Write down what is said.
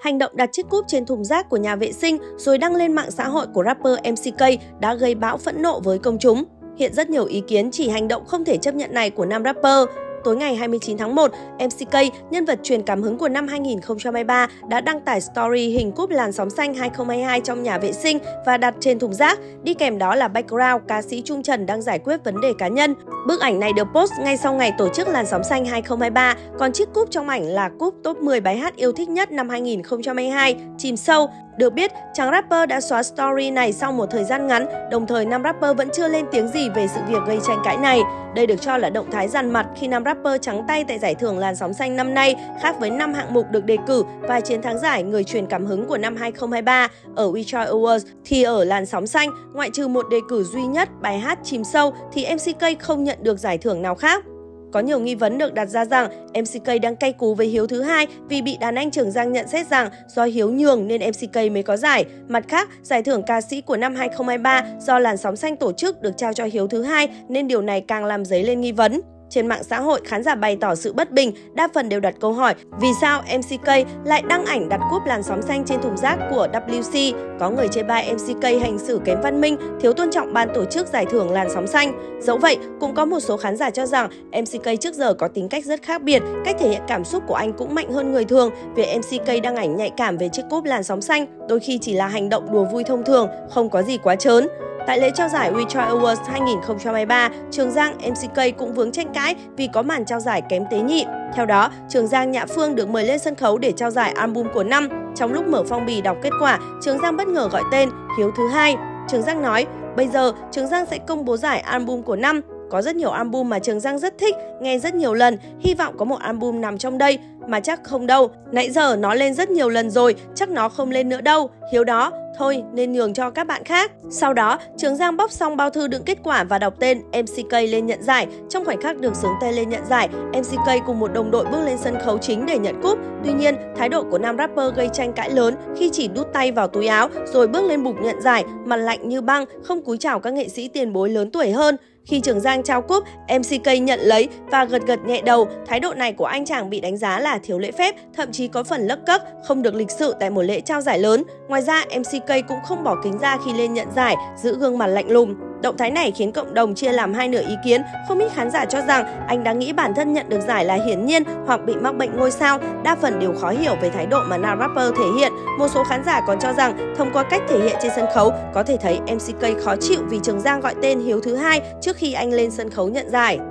Hành động đặt chiếc cúp trên thùng rác của nhà vệ sinh rồi đăng lên mạng xã hội của rapper MCK đã gây bão phẫn nộ với công chúng. Hiện rất nhiều ý kiến chỉ hành động không thể chấp nhận này của nam rapper. Tối ngày 29 tháng 1, MCK, nhân vật truyền cảm hứng của năm 2023, đã đăng tải story hình cúp Làn Sóng Xanh 2022 trong nhà vệ sinh và đặt trên thùng rác. Đi kèm đó là background ca sĩ Trung Trần đang giải quyết vấn đề cá nhân. Bức ảnh này được post ngay sau ngày tổ chức Làn Sóng Xanh 2023, còn chiếc cúp trong ảnh là cúp top 10 bài hát yêu thích nhất năm 2022, Chìm Sâu. Được biết, chàng rapper đã xóa story này sau một thời gian ngắn, đồng thời nam rapper vẫn chưa lên tiếng gì về sự việc gây tranh cãi này. Đây được cho là động thái dằn mặt khi nam rapper trắng tay tại giải thưởng Làn Sóng Xanh năm nay, khác với 5 hạng mục được đề cử và chiến thắng giải người truyền cảm hứng của năm 2023 ở WeChoice Awards, thì ở Làn Sóng Xanh, ngoại trừ một đề cử duy nhất bài hát Chìm Sâu thì MCK không nhận được giải thưởng nào khác. Có nhiều nghi vấn được đặt ra rằng MCK đang cay cú với HIEUTHUHAI vì bị đàn anh Trường Giang nhận xét rằng do hiếu nhường nên MCK mới có giải. Mặt khác, giải thưởng ca sĩ của năm 2023 do Làn Sóng Xanh tổ chức được trao cho HIEUTHUHAI nên điều này càng làm dấy lên nghi vấn. Trên mạng xã hội, khán giả bày tỏ sự bất bình, đa phần đều đặt câu hỏi vì sao MCK lại đăng ảnh đặt cúp Làn Sóng Xanh trên thùng rác của WC. Có người chê bai MCK hành xử kém văn minh, thiếu tôn trọng ban tổ chức giải thưởng Làn Sóng Xanh. Dẫu vậy, cũng có một số khán giả cho rằng MCK trước giờ có tính cách rất khác biệt, cách thể hiện cảm xúc của anh cũng mạnh hơn người thường. Việc MCK đăng ảnh nhạy cảm về chiếc cúp Làn Sóng Xanh đôi khi chỉ là hành động đùa vui thông thường, không có gì quá trớn. Tại lễ trao giải WeChoice Awards 2023, Trường Giang, MCK cũng vướng tranh cãi vì có màn trao giải kém tế nhị. Theo đó, Trường Giang, Nhã Phương được mời lên sân khấu để trao giải album của năm. Trong lúc mở phong bì đọc kết quả, Trường Giang bất ngờ gọi tên HIEUTHUHAI. Trường Giang nói, bây giờ Trường Giang sẽ công bố giải album của năm. Có rất nhiều album mà Trường Giang rất thích, nghe rất nhiều lần, hy vọng có một album nằm trong đây. Mà chắc không đâu, nãy giờ nó lên rất nhiều lần rồi, chắc nó không lên nữa đâu, hiếu đó, thôi nên nhường cho các bạn khác. Sau đó, Trường Giang bóc xong bao thư đựng kết quả và đọc tên MCK lên nhận giải. Trong khoảnh khắc được xướng tay lên nhận giải, MCK cùng một đồng đội bước lên sân khấu chính để nhận cúp. Tuy nhiên, thái độ của nam rapper gây tranh cãi lớn khi chỉ đút tay vào túi áo rồi bước lên bục nhận giải, mặt lạnh như băng, không cúi chào các nghệ sĩ tiền bối lớn tuổi hơn. Khi Trường Giang trao cúp, MCK nhận lấy và gật gật nhẹ đầu. Thái độ này của anh chàng bị đánh giá là thiếu lễ phép, thậm chí có phần lấc cấc, không được lịch sự tại một lễ trao giải lớn. Ngoài ra, MCK cũng không bỏ kính ra khi lên nhận giải, giữ gương mặt lạnh lùng. Động thái này khiến cộng đồng chia làm hai nửa ý kiến, không ít khán giả cho rằng anh đã nghĩ bản thân nhận được giải là hiển nhiên hoặc bị mắc bệnh ngôi sao, đa phần đều khó hiểu về thái độ mà nam rapper thể hiện. Một số khán giả còn cho rằng thông qua cách thể hiện trên sân khấu có thể thấy MCK khó chịu vì Trường Giang gọi tên HIEUTHUHAI trước khi anh lên sân khấu nhận giải.